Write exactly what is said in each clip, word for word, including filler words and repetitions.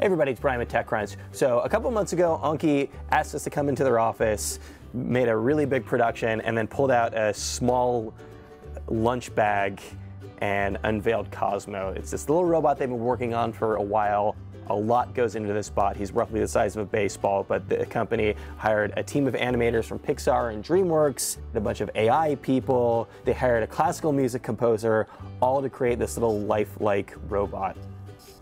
Hey everybody, it's Brian with TechCrunch. So a couple months ago, Anki asked us to come into their office, made a really big production, and then pulled out a small lunch bag and unveiled Cosmo. It's this little robot they've been working on for a while. A lot goes into this bot. He's roughly the size of a baseball, but the company hired a team of animators from Pixar and DreamWorks, a bunch of A I people. They hired a classical music composer, all to create this little lifelike robot.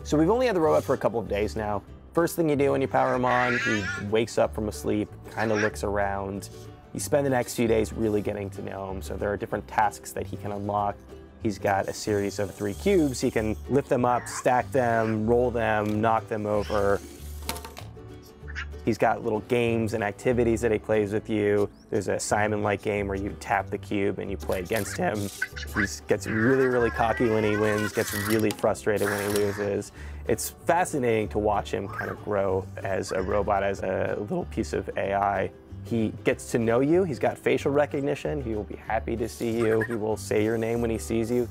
So we've only had the robot for a couple of days now. First thing you do when you power him on, he wakes up from a sleep, kind of looks around. You spend the next few days really getting to know him, so there are different tasks that he can unlock. He's got a series of three cubes. He can lift them up, stack them, roll them, knock them over. He's got little games and activities that he plays with you. There's a Simon-like game where you tap the cube and you play against him. He gets really, really cocky when he wins, gets really frustrated when he loses. It's fascinating to watch him kind of grow as a robot, as a little piece of A I. He gets to know you. He's got facial recognition. He will be happy to see you. He will say your name when he sees you.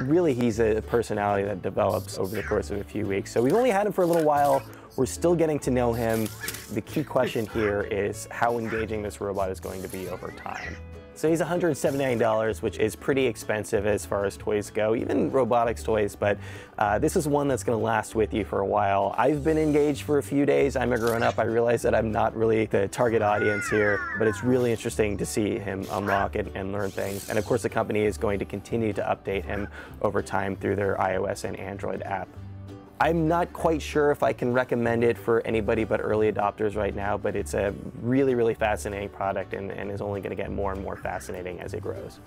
Really, he's a personality that develops over the course of a few weeks. So we've only had him for a little while. We're still getting to know him. The key question here is how engaging this robot is going to be over time. So he's one hundred seventy-nine dollars, which is pretty expensive as far as toys go, even robotics toys, but uh, this is one that's gonna last with you for a while. I've been engaged for a few days. I'm a grown up. I realize that I'm not really the target audience here, but it's really interesting to see him unlock it and learn things. And of course, the company is going to continue to update him over time through their iOS and Android app. I'm not quite sure if I can recommend it for anybody but early adopters right now, but it's a really, really fascinating product and, and is only going to get more and more fascinating as it grows.